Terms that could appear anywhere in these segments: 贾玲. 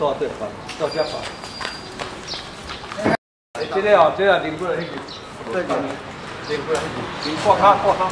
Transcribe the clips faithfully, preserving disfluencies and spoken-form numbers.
到这块，到这块。哎，这个哦，这个拧过来，这个拧过来，拧过卡，过卡。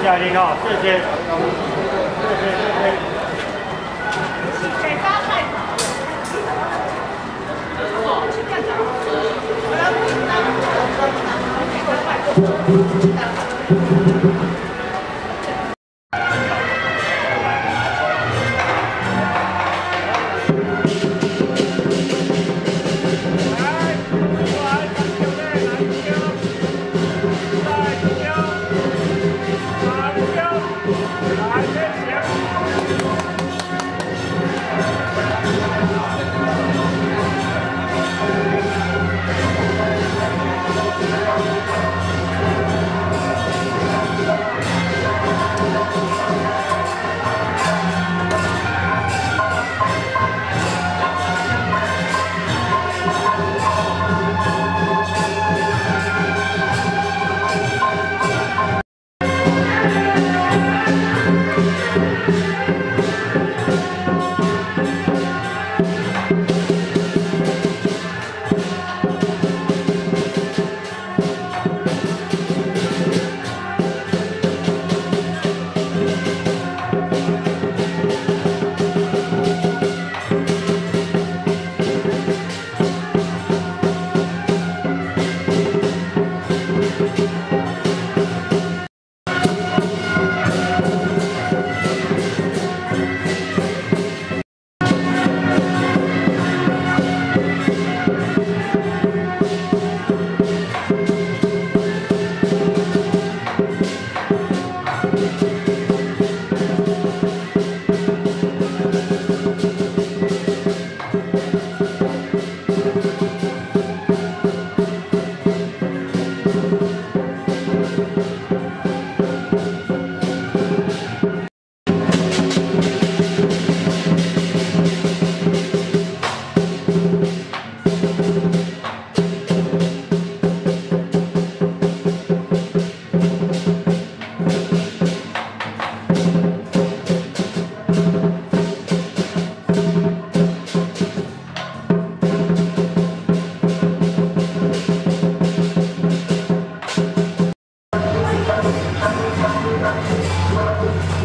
贾玲啊，谢谢，谢谢，谢谢。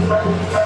Thank you.